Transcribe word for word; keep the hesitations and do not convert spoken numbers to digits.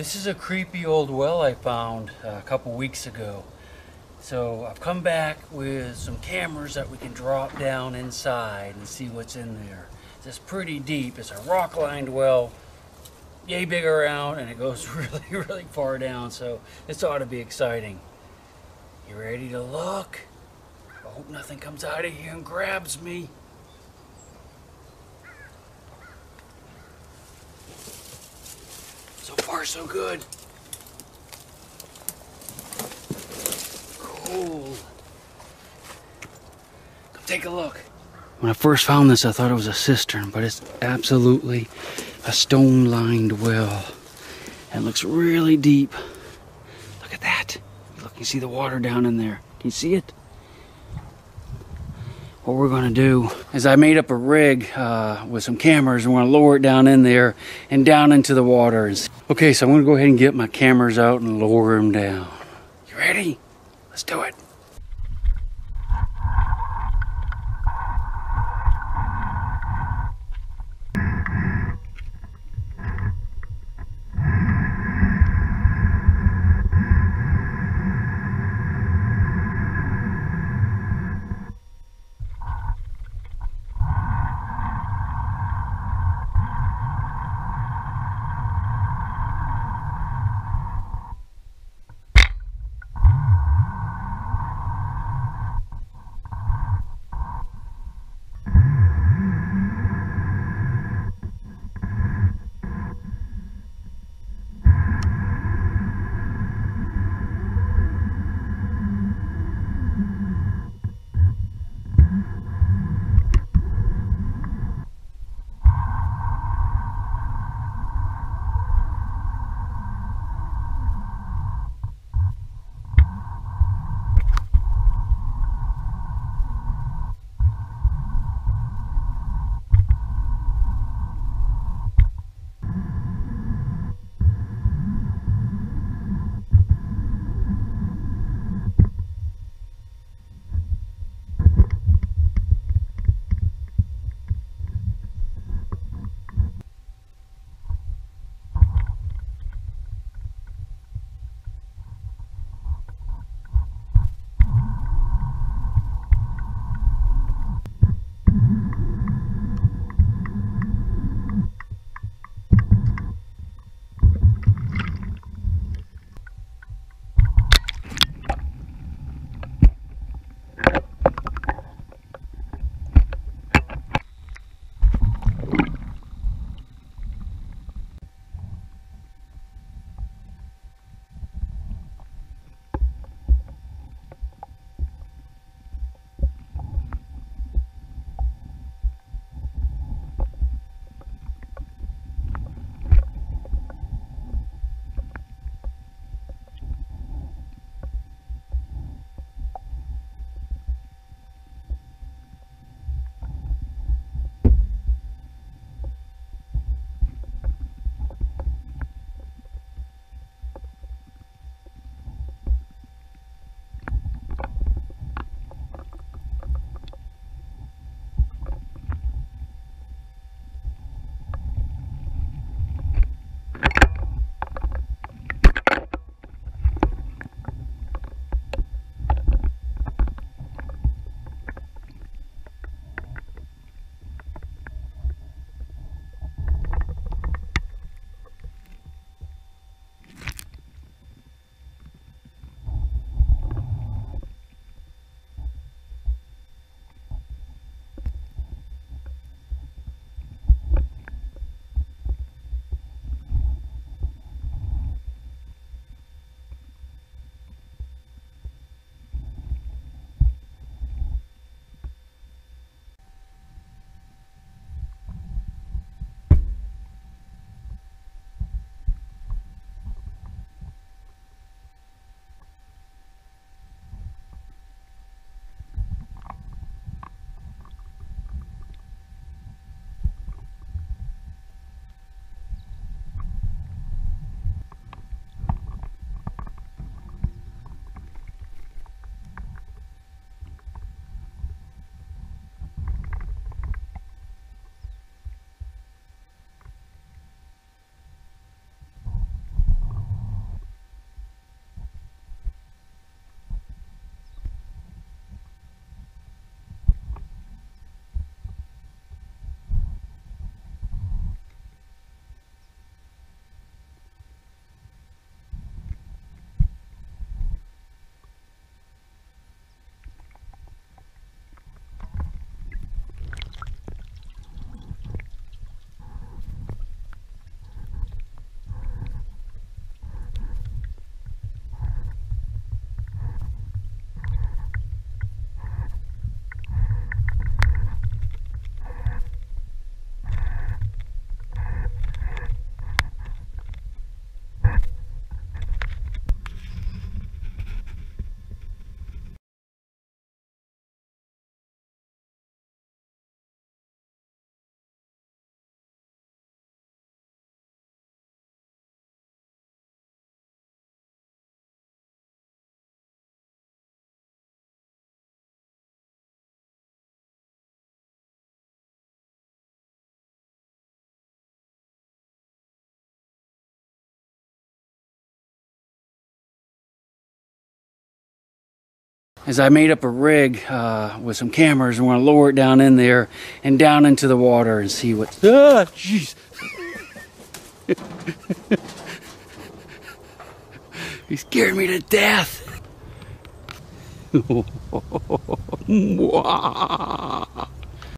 This is a creepy old well I found a couple weeks ago. So I've come back with some cameras that we can drop down inside and see what's in there. It's pretty deep. It's a rock-lined well, yay big around, and it goes really, really far down. So this ought to be exciting. You ready to look? I hope nothing comes out of here and grabs me. So far, so good. Cool. Come take a look. When I first found this, I thought it was a cistern, but it's absolutely a stone-lined well. And it looks really deep. Look at that. Look, you see the water down in there. Can you see it? What we're gonna do is I made up a rig uh, with some cameras, and we're gonna lower it down in there and down into the water. Okay, so I'm gonna go ahead and get my cameras out and lower them down. You ready? Let's do it. is I made up a rig uh, with some cameras, and we're gonna lower it down in there and down into the water and see what. Ah, jeez. He scared me to death.